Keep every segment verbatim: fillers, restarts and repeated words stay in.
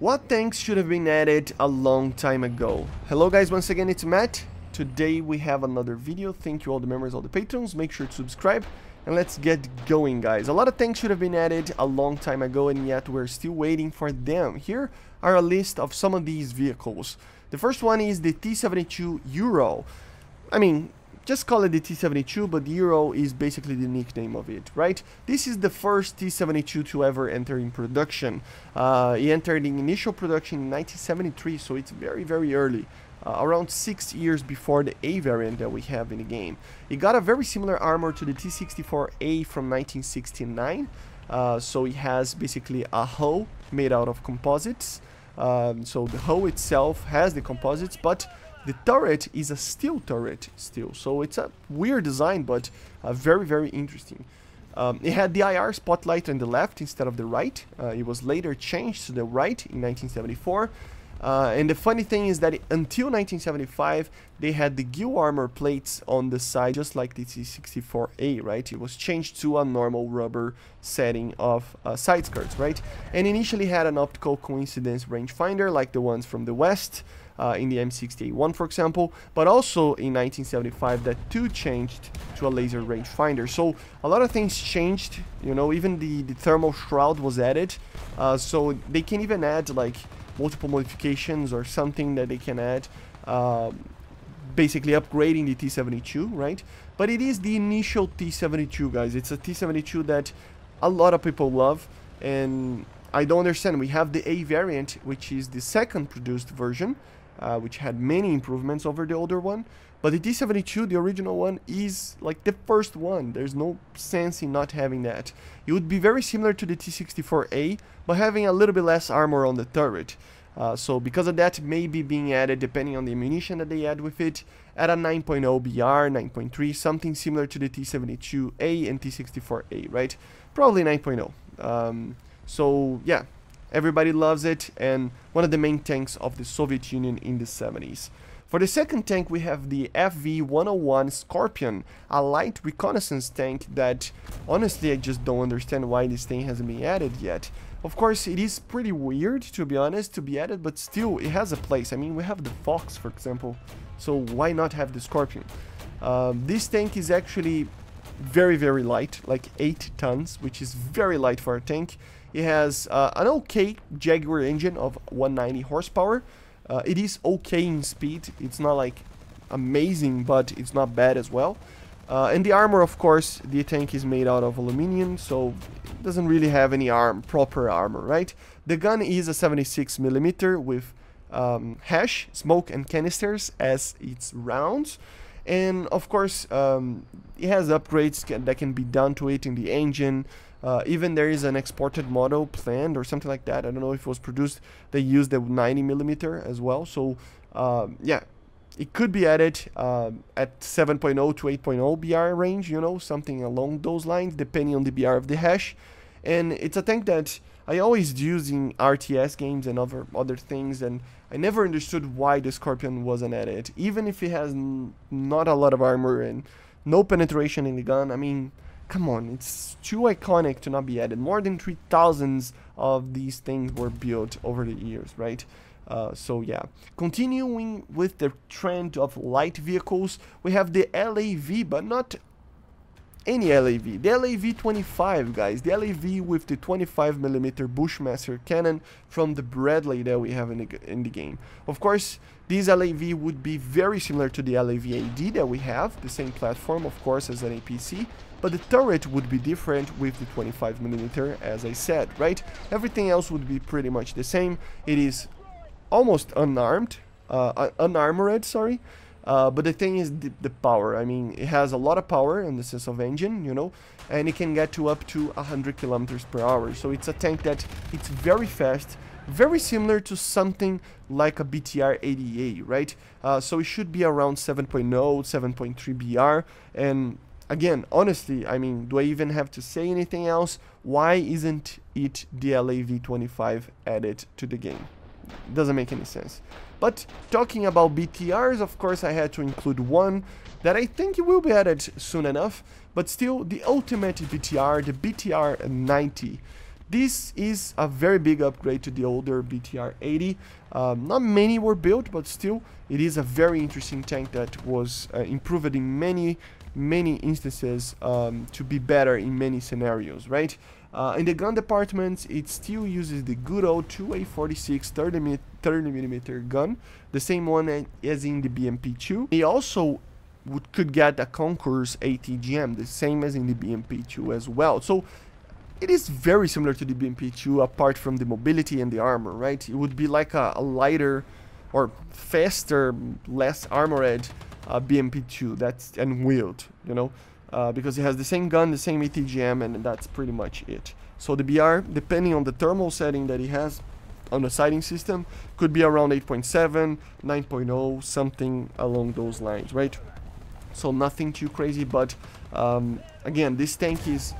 What tanks should have been added a long time ago? Hello guys, once again it's Matt. Today we have another video. Thank you all the members, all the patrons. Make sure to subscribe and let's get going, guys. A lot of tanks should have been added a long time ago and yet we're still waiting for them. Here are a list of some of these vehicles. The first one is the T seventy-two Euro. I mean, just call it the T seventy-two, but Euro is basically the nickname of it, right? This is the first T seventy-two to ever enter in production. Uh, it entered in initial production in nineteen seventy-three, so it's very, very early. Uh, around six years before the A variant that we have in the game. It got a very similar armor to the T sixty-four A from nineteen sixty-nine. Uh, so it has basically a hull made out of composites. Um, so the hull itself has the composites, but the turret is a steel turret still, so it's a weird design, but uh, very, very interesting. Um, it had the I R spotlight on the left instead of the right. Uh, it was later changed to the right in nineteen seventy-four. Uh, and the funny thing is that it, until nineteen seventy-five, they had the gill armor plates on the side, just like the T sixty-four A, right? It was changed to a normal rubber setting of uh, side skirts, right? And initially had an optical coincidence rangefinder, like the ones from the West. Uh, in the M sixty-eight one, for example, but also in nineteen seventy-five that too changed to a laser rangefinder. So a lot of things changed, you know, even the, the thermal shroud was added, uh, so they can even add like multiple modifications or something that they can add, uh, basically upgrading the T seventy-two, right? But it is the initial T seventy-two, guys. It's a T seventy-two that a lot of people love, and I don't understand. We have the A variant, which is the second produced version, Uh, which had many improvements over the older one, but the T seventy-two, the original one, is like the first one. There's no sense in not having that. It would be very similar to the T sixty-four A, but having a little bit less armor on the turret. Uh, so because of that, maybe being added, depending on the ammunition that they add with it, at a nine point oh B R, nine point three, something similar to the T seventy-two A and T sixty-four A, right? Probably nine point oh. Um, so yeah. Everybody loves it, and one of the main tanks of the Soviet Union in the seventies. For the second tank, we have the F V one oh one Scorpion, a light reconnaissance tank that, honestly, I just don't understand why this thing hasn't been added yet. Of course, it is pretty weird, to be honest, to be added, but still, it has a place. I mean, we have the Fox, for example, so why not have the Scorpion? Uh, this tank is actually very, very light, like eight tons, which is very light for a tank. It has uh, an okay Jaguar engine of one hundred ninety horsepower. Uh, it is okay in speed. It's not like amazing, but it's not bad as well. Uh, and the armor, of course, the tank is made out of aluminium, so it doesn't really have any arm, proper armor, right? The gun is a seventy-six millimeter with um, hash, smoke, and canisters as its rounds. And of course, um, it has upgrades can, that can be done to it in the engine. Uh, even there is an exported model planned or something like that. I don't know if it was produced. They used the ninety millimeter as well. So um, yeah, it could be added uh, at seven point oh to eight point oh B R range, you know, something along those lines, depending on the B R of the hash. And it's a tank that I always use in R T S games and other other things, and I never understood why the Scorpion wasn't added, even if it has n not a lot of armor and no penetration in the gun. I mean, come on, it's too iconic to not be added. More than three thousand of these things were built over the years, right? Uh, so yeah, continuing with the trend of light vehicles, we have the L A V, but not any L A V. The L A V twenty-five, guys. The L A V with the twenty-five millimeter Bushmaster cannon from the Bradley that we have in the, in the game. Of course, this L A V would be very similar to the L A V A D that we have, the same platform, of course, as an A P C, but the turret would be different with the twenty-five millimeter, as I said, right? Everything else would be pretty much the same. It is almost unarmed, uh, unarmored, sorry. Uh, but the thing is the, the power. I mean, it has a lot of power in the sense of engine, you know, and it can get to up to one hundred kilometers per hour. So it's a tank that it's very fast, very similar to something like a B T R eighty A, right? Uh, so it should be around seven point oh, seven point three B R. And again, honestly, I mean, do I even have to say anything else? Why isn't it the L A V twenty-five added to the game? Doesn't make any sense. But talking about B T Rs, of course, I had to include one that I think it will be added soon enough, but still the ultimate B T R, the B T R ninety. This is a very big upgrade to the older B T R eighty. Um, not many were built, but still it is a very interesting tank that was uh, improved in many, many instances um, to be better in many scenarios, right? Uh, in the gun department, it still uses the good old two A forty-six thirty millimeter gun, the same one as in the B M P two. It also would, could get a Konkurs A T G M, the same as in the B M P two as well. So it is very similar to the B M P two, apart from the mobility and the armor, right? It would be like a, a lighter or faster, less armored uh, B M P two, that's and wheeled, you know? Uh, because it has the same gun, the same A T G M, and that's pretty much it. So the B R, depending on the thermal setting that it has on the sighting system, could be around eight point seven, nine point oh, something along those lines, right? So nothing too crazy, but um, again, this tank is...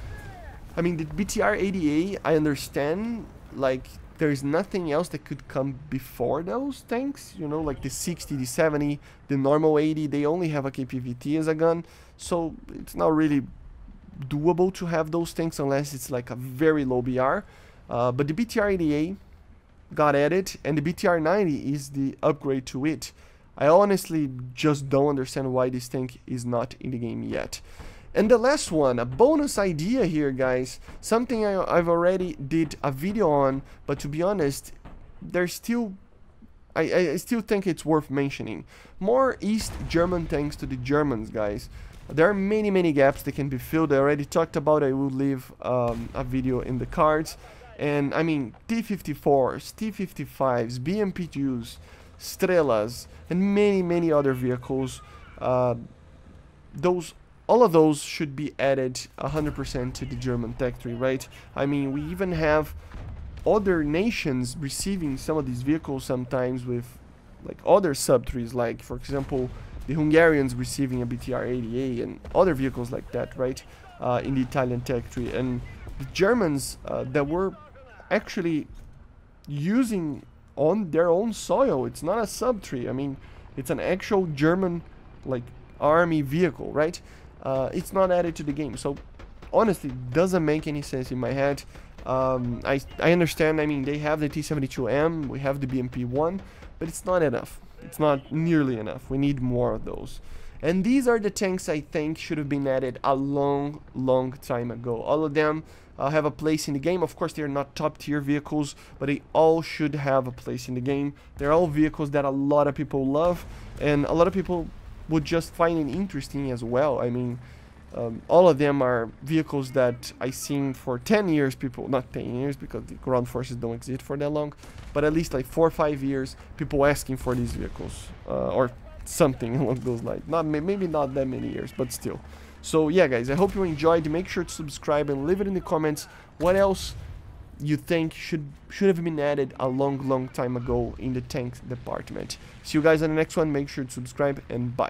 I mean, the B T R eighty A, I understand, like, there is nothing else that could come before those tanks, you know, like the sixty, the seventy, the normal eighty, they only have a K P V T as a gun, so it's not really doable to have those tanks unless it's like a very low B R, uh, but the B T R eighty A got at it, and the B T R ninety is the upgrade to it. I honestly just don't understand why this tank is not in the game yet. And the last one, a bonus idea here, guys, something I, I've already did a video on, but to be honest, there's still, I, I still think it's worth mentioning. More East German tanks to the Germans, guys. There are many, many gaps that can be filled. I already talked about it. I will leave um, a video in the cards. And, I mean, T fifty-fours, T fifty-fives, B M P twos, Strelas, and many, many other vehicles, uh, those... all of those should be added one hundred percent to the German tech tree, right? I mean, we even have other nations receiving some of these vehicles sometimes with like other sub-trees, like, for example, the Hungarians receiving a B T R eighty A and other vehicles like that, right, uh, in the Italian tech tree. And the Germans uh, that were actually using on their own soil, it's not a sub-tree. I mean, it's an actual German, like, army vehicle, right? Uh, it's not added to the game, so honestly doesn't make any sense in my head. um, I, I understand, I mean, they have the T seventy-two M, we have the B M P one, but it's not enough, it's not nearly enough, we need more of those. And these are the tanks I think should have been added a long, long time ago. All of them uh, have a place in the game. Of course, they are not top tier vehicles, but they all should have a place in the game. They're all vehicles that a lot of people love, and a lot of people would just find it interesting as well. I mean, um, all of them are vehicles that I've seen for ten years, people, not ten years, because the ground forces don't exist for that long, but at least like four or five years, people asking for these vehicles, uh, or something along those lines. Not, maybe not that many years, but still. So yeah, guys, I hope you enjoyed. Make sure to subscribe and leave it in the comments what else you think should should have been added a long, long time ago in the tank department. See you guys on the next one. Make sure to subscribe, and bye.